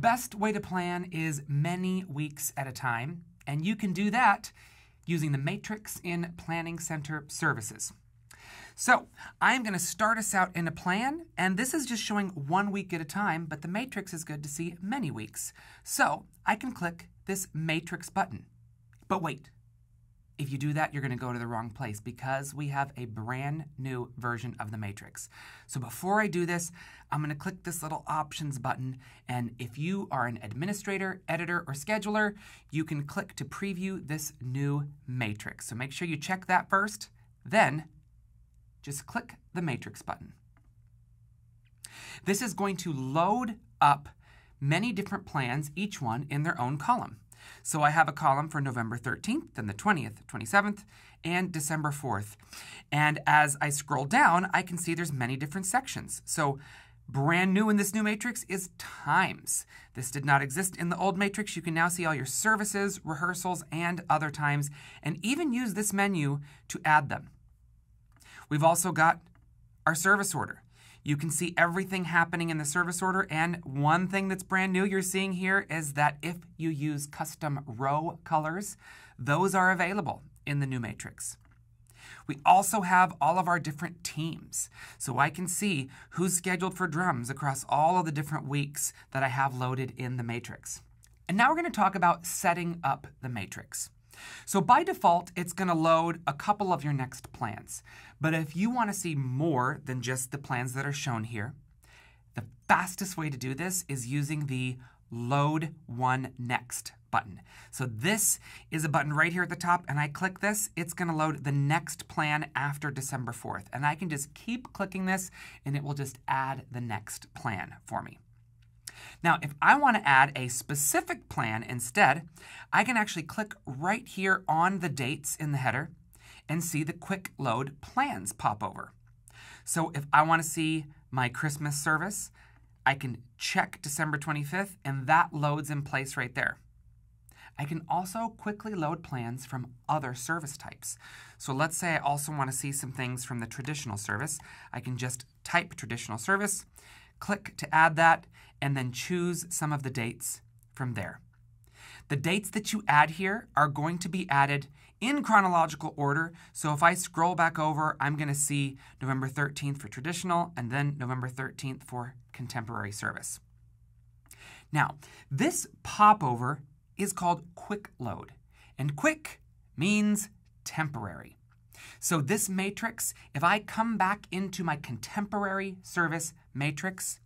best way to plan is many weeks at a time, and you can do that using the Matrix in Planning Center Services. So I'm going to start us out in a plan, and this is just showing 1 week at a time, but the Matrix is good to see many weeks. So I can click this Matrix button. But wait, if you do that, you're going to go to the wrong place because we have a brand new version of the Matrix. So before I do this, I'm going to click this little options button, and if you are an administrator, editor, or scheduler, you can click to preview this new Matrix. So make sure you check that first, then just click the Matrix button. This is going to load up many different plans, each one in their own column. So I have a column for November 13th, then the 20th, 27th, and December 4th. And as I scroll down, I can see there's many different sections. So brand new in this new Matrix is times. This did not exist in the old Matrix. You can now see all your services, rehearsals, and other times, and even use this menu to add them. We've also got our service order. You can see everything happening in the service order, and one thing that's brand new you're seeing here is that if you use custom row colors, those are available in the new Matrix. We also have all of our different teams, so I can see who's scheduled for drums across all of the different weeks that I have loaded in the Matrix. And now we're going to talk about setting up the Matrix. So by default, it's going to load a couple of your next plans. But if you want to see more than just the plans that are shown here, the fastest way to do this is using the Load One Next button. So this is a button right here at the top, and I click this, it's going to load the next plan after December 4th. And I can just keep clicking this, and it will just add the next plan for me. Now, if I want to add a specific plan instead, I can actually click right here on the dates in the header and see the quick load plans pop over. So if I want to see my Christmas service, I can check December 25th, and that loads in place right there. I can also quickly load plans from other service types. So let's say I also want to see some things from the traditional service. I can just type traditional service, click to add that, and then choose some of the dates from there. The dates that you add here are going to be added in chronological order. So if I scroll back over, I'm going to see November 13th for traditional and then November 13th for contemporary service. Now, this popover is called quick load, and quick means temporary. So this matrix, if I come back into my contemporary service matrix,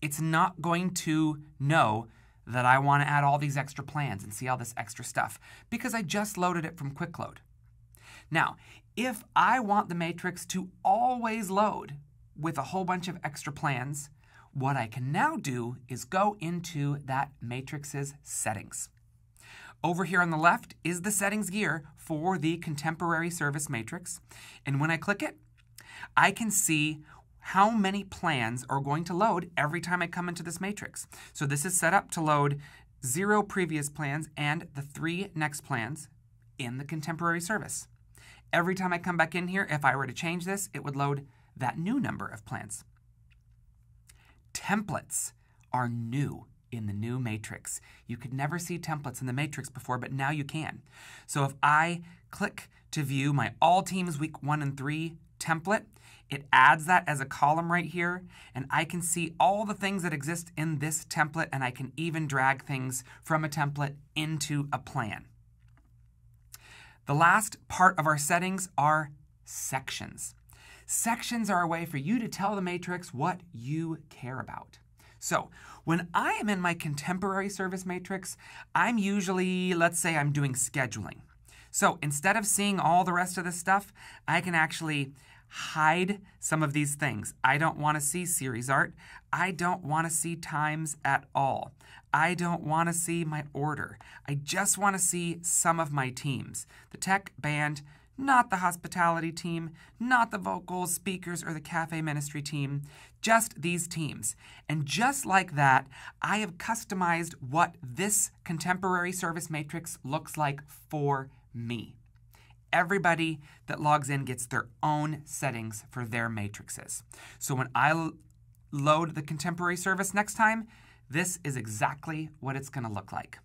it's not going to know that I want to add all these extra plans and see all this extra stuff because I just loaded it from quick load. Now, if I want the matrix to always load with a whole bunch of extra plans, what I can now do is go into that matrix's settings. Over here on the left is the settings gear for the contemporary service matrix. And when I click it, I can see how many plans are going to load every time I come into this matrix. So this is set up to load 0 previous plans and the 3 next plans in the contemporary service. Every time I come back in here, if I were to change this, it would load that new number of plans. Templates are new in the new matrix. You could never see templates in the matrix before, but now you can. So if I click to view my All Teams Week 1 and 3 template, it adds that as a column right here, and I can see all the things that exist in this template, and I can even drag things from a template into a plan. The last part of our settings are sections. Sections are a way for you to tell the matrix what you care about. So when I am in my contemporary service matrix, I'm usually, let's say I'm doing scheduling. So instead of seeing all the rest of this stuff, I can actually hide some of these things. I don't want to see series art. I don't want to see times at all. I don't want to see my order. I just want to see some of my teams. The tech, band, not the hospitality team, not the vocals, speakers, or the cafe ministry team, just these teams. And just like that, I have customized what this contemporary service matrix looks like for me. Everybody that logs in gets their own settings for their matrices. So when I load the contemporary service next time, This is exactly what it's going to look like.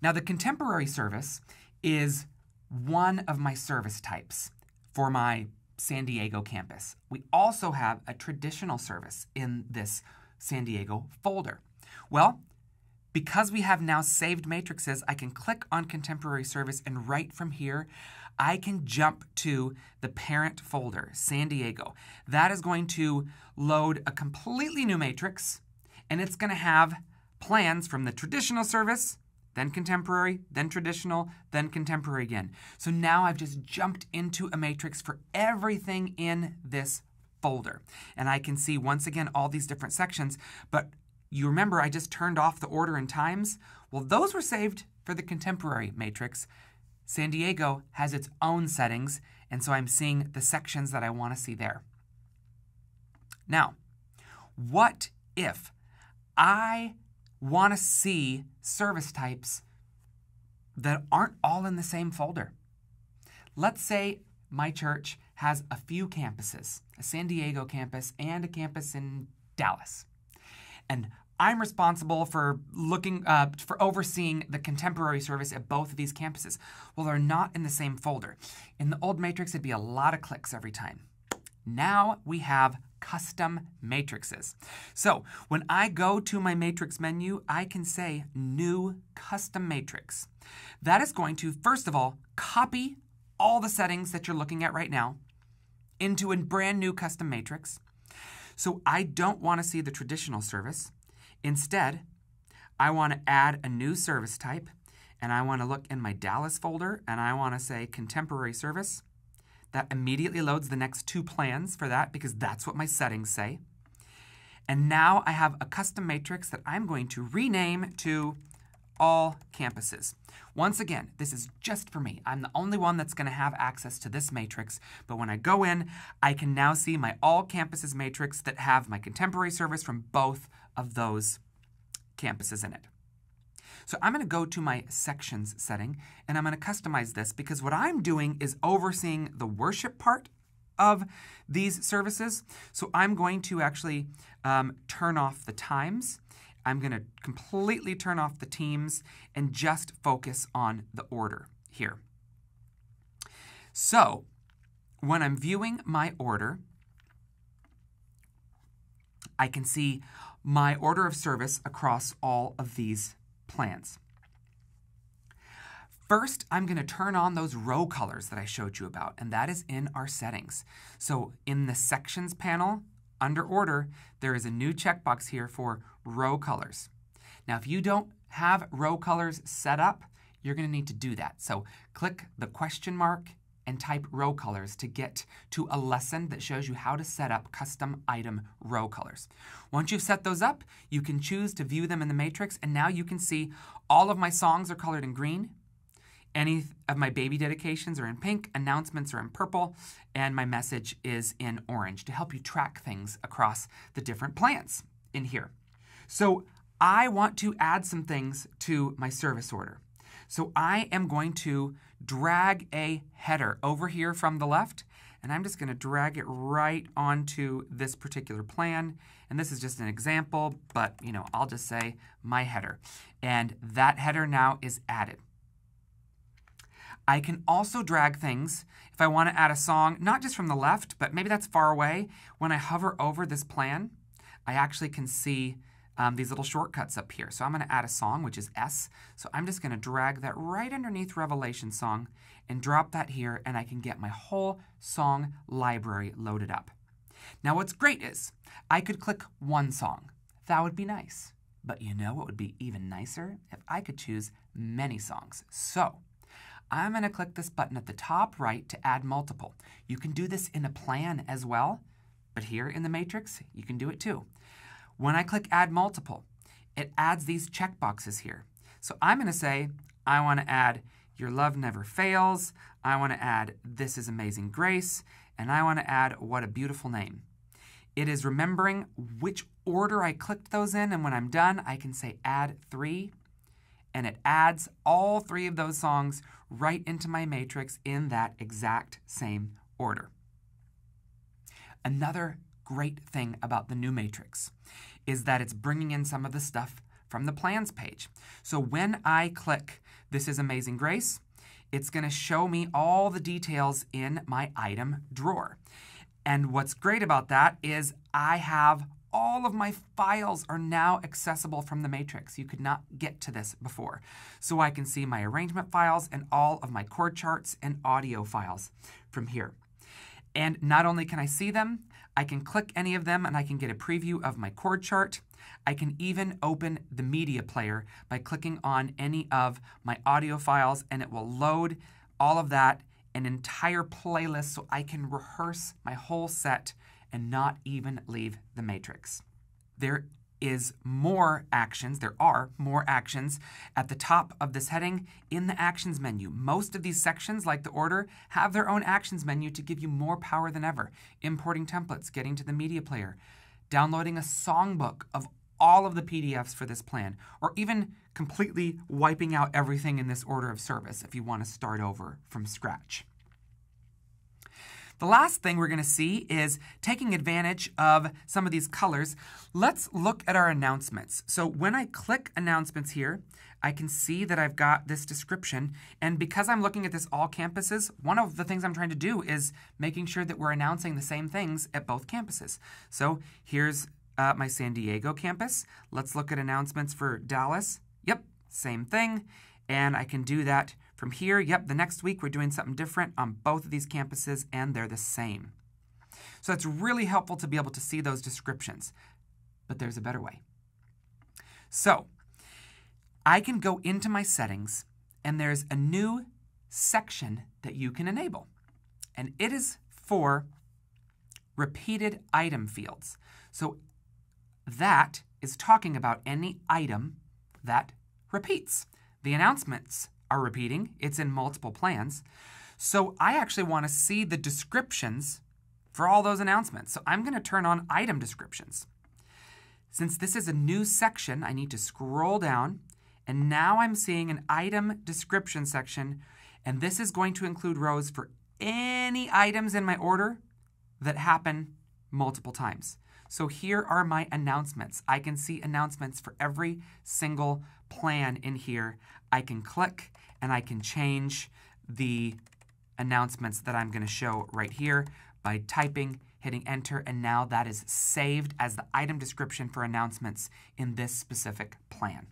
Now, the contemporary service is one of my service types for my San Diego campus. We also have a traditional service in this San Diego folder. Well, because we have now saved matrices, I can click on contemporary service, and right from here, I can jump to the parent folder, San Diego. That is going to load a completely new matrix, and it's going to have plans from the traditional service, then contemporary, then traditional, then contemporary again. So now I've just jumped into a matrix for everything in this folder. And I can see, once again, all these different sections. But you remember I just turned off the order and times? Well, those were saved for the contemporary matrix. San Diego has its own settings, and so I'm seeing the sections that I want to see there. Now, what if I want to see service types that aren't all in the same folder? Let's say my church has a few campuses, a San Diego campus and a campus in Dallas. And I'm responsible for overseeing the contemporary service at both of these campuses. Well, they're not in the same folder. In the old matrix, it'd be a lot of clicks every time. Now we have custom matrices. So when I go to my matrix menu, I can say new custom matrix. That is going to, first of all, copy all the settings that you're looking at right now into a brand new custom matrix. So I don't want to see the traditional service. Instead, I want to add a new service type, and I want to look in my Dallas folder, and I want to say contemporary service. That immediately loads the next two plans for that, because that's what my settings say. And now I have a custom matrix that I'm going to rename to all campuses. Once again, this is just for me. I'm the only one that's going to have access to this matrix. But when I go in, I can now see my all campuses matrix that have my contemporary service from both of those campuses in it. So I'm going to go to my sections setting, and I'm going to customize this, because what I'm doing is overseeing the worship part of these services. So I'm going to actually turn off the times. I'm going to completely turn off the teams and just focus on the order here. So when I'm viewing my order, I can see my order of service across all of these plans. First, I'm going to turn on those row colors that I showed you about, and that is in our settings. So in the sections panel, under order, there is a new checkbox here for row colors. Now, if you don't have row colors set up, you're going to need to do that. So click the question mark and type row colors to get to a lesson that shows you how to set up custom item row colors. Once you've set those up, you can choose to view them in the matrix, and now you can see all of my songs are colored in green, any of my baby dedications are in pink, announcements are in purple, and my message is in orange to help you track things across the different plans in here. So I want to add some things to my service order. So I am going to drag a header over here from the left, and I'm just going to drag it right onto this particular plan. And this is just an example, but you know, I'll just say my header. And that header now is added. I can also drag things if I want to add a song, not just from the left, but maybe that's far away. When I hover over this plan, I actually can see these little shortcuts up here. So I'm going to add a song, which is S. So I'm just going to drag that right underneath Revelation song and drop that here, and I can get my whole song library loaded up. Now what's great is I could click one song. That would be nice. But you know what would be even nicer? If I could choose many songs. So I'm going to click this button at the top right to add multiple. You can do this in a plan as well, but here in the matrix, you can do it too. When I click Add Multiple, it adds these checkboxes here. So I'm going to say, I want to add Your Love Never Fails, I want to add This is Amazing Grace, and I want to add What a Beautiful Name. It is remembering which order I clicked those in, and when I'm done, I can say Add 3, and it adds all three of those songs right into my matrix in that exact same order. Another great thing about the new Matrix is that it's bringing in some of the stuff from the plans page. So when I click This is Amazing Grace, it's going to show me all the details in my item drawer. And what's great about that is I have all of my files are now accessible from the Matrix. You could not get to this before. So I can see my arrangement files and all of my chord charts and audio files from here. And not only can I see them, I can click any of them and I can get a preview of my chord chart. I can even open the media player by clicking on any of my audio files, and it will load all of that, an entire playlist, so I can rehearse my whole set and not even leave the Matrix. There are more actions at the top of this heading in the actions menu. Most of these sections, like the order, have their own actions menu to give you more power than ever. Importing templates, getting to the media player, downloading a songbook of all of the PDFs for this plan, or even completely wiping out everything in this order of service if you want to start over from scratch. The last thing we're going to see is taking advantage of some of these colors. Let's look at our announcements. So when I click announcements here, I can see that I've got this description. And because I'm looking at this all campuses, one of the things I'm trying to do is making sure that we're announcing the same things at both campuses. So here's my San Diego campus. Let's look at announcements for Dallas. Yep, same thing. And I can do that from here. Yep, the next week we're doing something different on both of these campuses, and they're the same. So it's really helpful to be able to see those descriptions. But there's a better way. So I can go into my settings, and there's a new section that you can enable. And it is for repeated item fields. So that is talking about any item that repeats. The announcements are repeating. It's in multiple plans. So I actually want to see the descriptions for all those announcements. So I'm going to turn on item descriptions. Since this is a new section, I need to scroll down. And now I'm seeing an item description section. And this is going to include rows for any items in my order that happen multiple times. So here are my announcements. I can see announcements for every single plan in here. I can click and I can change the announcements that I'm going to show right here by typing, hitting enter, and now that is saved as the item description for announcements in this specific plan.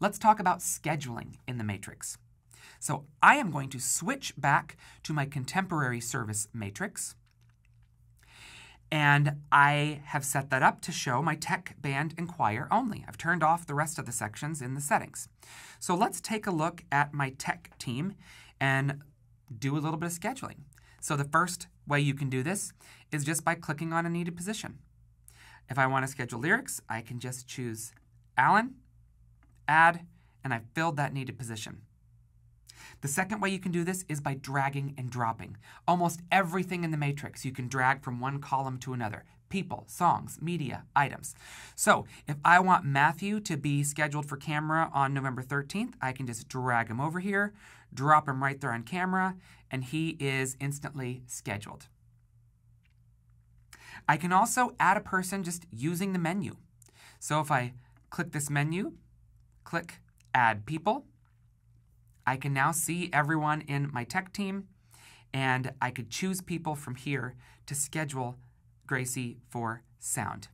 Let's talk about scheduling in the Matrix. So I am going to switch back to my contemporary service matrix, and I have set that up to show my tech, band, and choir only. I've turned off the rest of the sections in the settings. So let's take a look at my tech team and do a little bit of scheduling. So the first way you can do this is just by clicking on a needed position. If I want to schedule lyrics, I can just choose Alan, add, and I've filled that needed position. The second way you can do this is by dragging and dropping. Almost everything in the Matrix you can drag from one column to another. People, songs, media, items. So if I want Matthew to be scheduled for camera on November 13th, I can just drag him over here, drop him right there on camera, and he is instantly scheduled. I can also add a person just using the menu. So if I click this menu, click Add People, I can now see everyone in my tech team, and I could choose people from here to schedule Gracie for sound.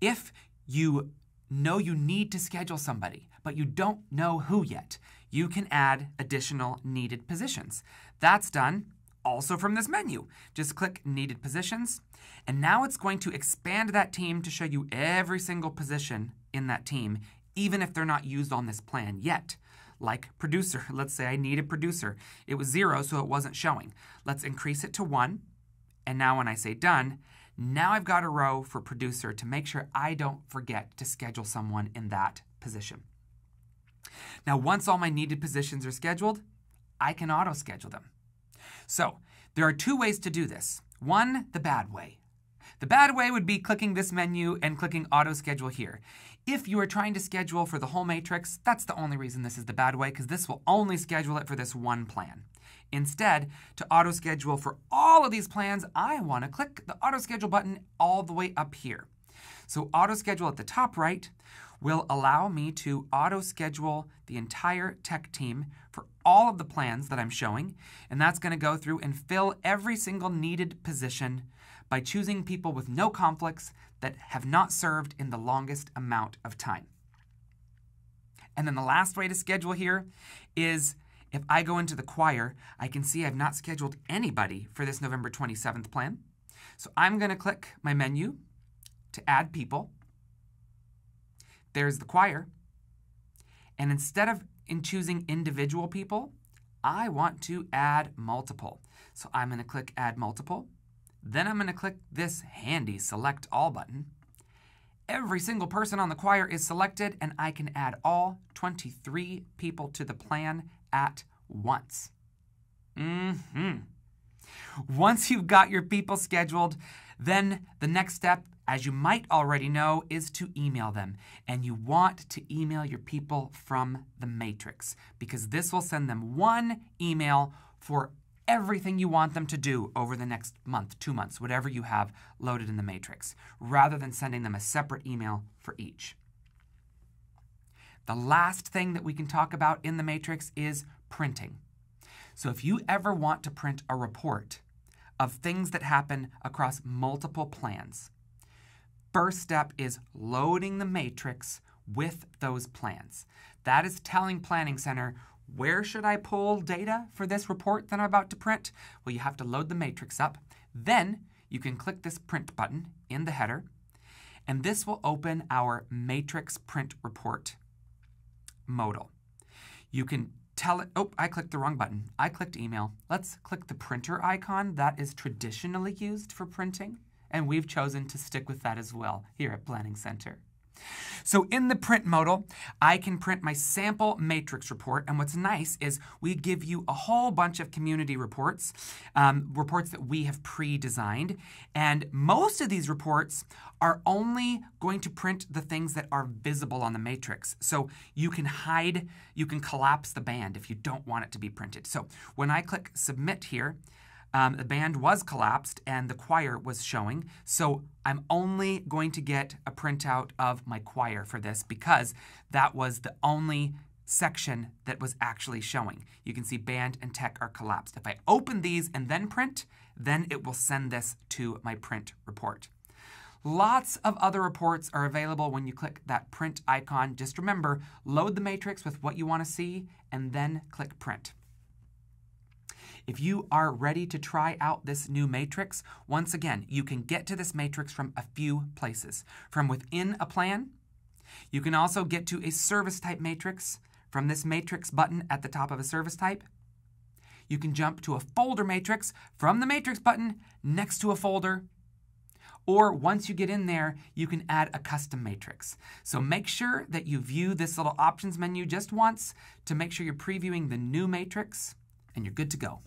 If you know you need to schedule somebody, but you don't know who yet, you can add additional needed positions. That's done also from this menu. Just click Needed Positions, and now it's going to expand that team to show you every single position in that team, even if they're not used on this plan yet. Like producer. Let's say I need a producer. It was 0, so it wasn't showing. Let's increase it to 1. And now when I say done, now I've got a row for producer to make sure I don't forget to schedule someone in that position. Now, once all my needed positions are scheduled, I can auto-schedule them. So there are two ways to do this. One, the bad way. The bad way would be clicking this menu and clicking auto schedule here. If you are trying to schedule for the whole matrix, that's the only reason this is the bad way, because this will only schedule it for this one plan. Instead, to auto-schedule for all of these plans, I want to click the auto-schedule button all the way up here. So auto-schedule at the top right will allow me to auto-schedule the entire tech team for all of the plans that I'm showing, and that's going to go through and fill every single needed position by choosing people with no conflicts that have not served in the longest amount of time. And then the last way to schedule here is if I go into the choir, I can see I've not scheduled anybody for this November 27th plan. So I'm going to click my menu to add people. There's the choir. And instead of choosing individual people, I want to add multiple. So I'm going to click Add Multiple. Then I'm going to click this handy Select All button. Every single person on the choir is selected, and I can add all 23 people to the plan at once. Once you've got your people scheduled, then the next step, as you might already know, is to email them. And you want to email your people from the matrix, because this will send them one email for everything you want them to do over the next month, 2 months, whatever you have loaded in the matrix, rather than sending them a separate email for each. The last thing that we can talk about in the matrix is printing. So if you ever want to print a report of things that happen across multiple plans, first step is loading the matrix with those plans. That is telling Planning Center, where should I pull data for this report that I'm about to print? Well, you have to load the matrix up. Then you can click this print button in the header, and this will open our matrix print report modal. You can tell it, oh, I clicked the wrong button. I clicked email. Let's click the printer icon that is traditionally used for printing, and we've chosen to stick with that as well here at Planning Center. So in the print modal, I can print my sample matrix report, and what's nice is we give you a whole bunch of community reports, reports that we have pre-designed, and most of these reports are only going to print the things that are visible on the matrix. So you can hide, you can collapse the band if you don't want it to be printed. So when I click submit here, the band was collapsed and the choir was showing, so I'm only going to get a printout of my choir for this because that was the only section that was actually showing. You can see band and tech are collapsed. If I open these and then print, then it will send this to my print report. Lots of other reports are available when you click that print icon. Just remember, load the matrix with what you want to see and then click print. If you are ready to try out this new matrix, once again, you can get to this matrix from a few places. From within a plan, you can also get to a service type matrix from this matrix button at the top of a service type. You can jump to a folder matrix from the matrix button next to a folder. Or once you get in there, you can add a custom matrix. So make sure that you view this little options menu just once to make sure you're previewing the new matrix, and you're good to go.